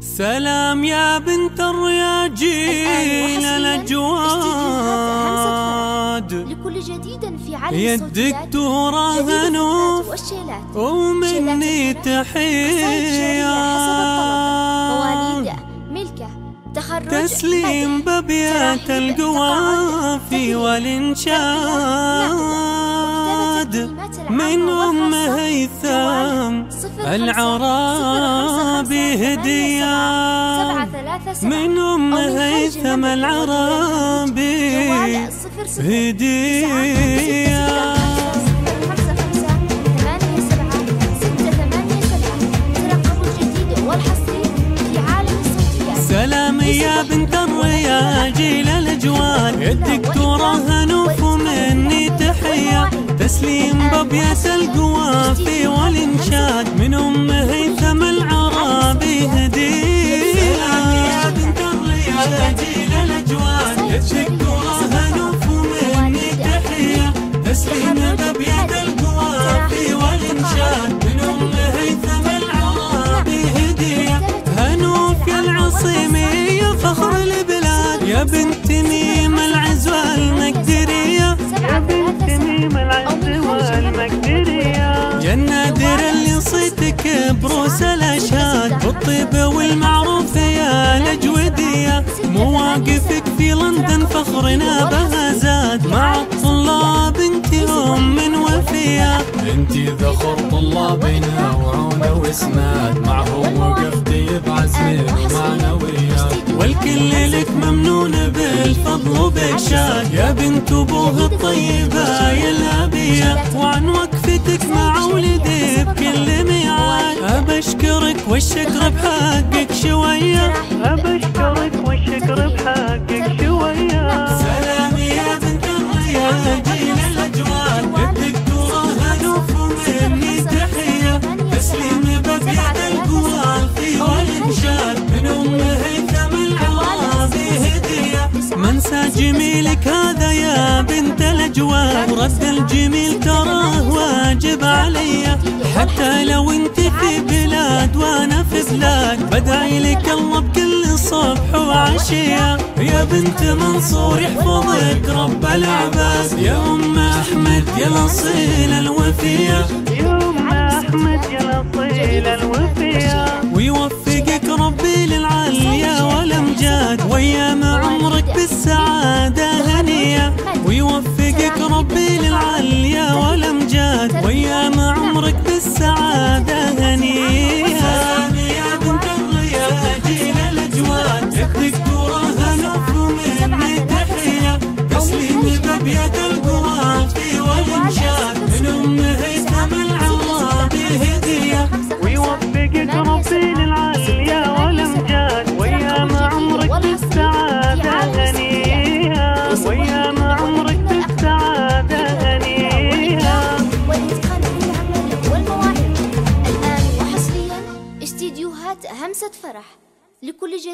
سلام يا بنت الرياجيل الأجواد لكل جديد في عالم يدك تراها نوف ومني تحية تسليم بابيات القوافي والإنشاد من أم هيثم العرابي هدية من أم هيثم العرابي هدية. سلام يا بنت الرياجيل الأجواد الدكتورة نوف مني تحية تسليم بابيات القوافي والإنشاد من أم هيثم العرابي هدية. سلام يا بنت الرياجيل الأجواد الدكتورة نوف مني تحية تسليم بابيات القوافي والإنشاد من أم هيثم العرابي هدية. هنوف يا العصيمي يا فخر البلاد يا بنت ميم العز والمقدرية يا بنت ميم العز والمقدرية يا النادر اللي صيتك بروس الأشهاد بالطيبة والمعروفة يا الأجودية مواقفك في لندن فخرنا بها زاد مع الطلاب انت أم وفية انت ذخر طلابنا وعونة واسناد معهم وقفتي بعزم ومعنوية والكل لك ممنونة بالفضل وبإكشاف يا بنت أبوه الطيبة يا الأبية وعن وقفتك مع ولدي بكل ميعاد أبشكرك والشكر بحقك شوية أبشكرك والشكر بحقك شوية. سلام يا بنت الرياجيل الأجواد للدكتورة نوف مني تحية تسليم بابيات القوافي والإنشاد من أم هيثم العرابي هدية ما انسى جميلك هذا يا بنت الأجواد ورد الجميل تراه واجب علي حتى لو انت في بلاد وانا في بلاد بدعي لك الله بكل صبح وعشية يا بنت منصور يحفظك رب العباس يا أم أحمد يا الأصيل الوفية يا أم أحمد يا الأصيل الوفية ويوفقك ربي للعليا والأمجاد وأيام عمرك بالسعادة هنية ويوفقك ربي للعليا والأمجاد وأيام عمرك بالسعادة هنية. سلام يا بنت الرياجيل الأجواد الدكتورة نوف مني تحية تسليم بابيات القوافي والإنشاد من أم هيثم العرابي هدية ويوفقك ربي للعليا والأمجاد وأيام عمرك بالسعادة هنية وأيام عمرك بالسعادة هنية. همسة فرح لكل جديد.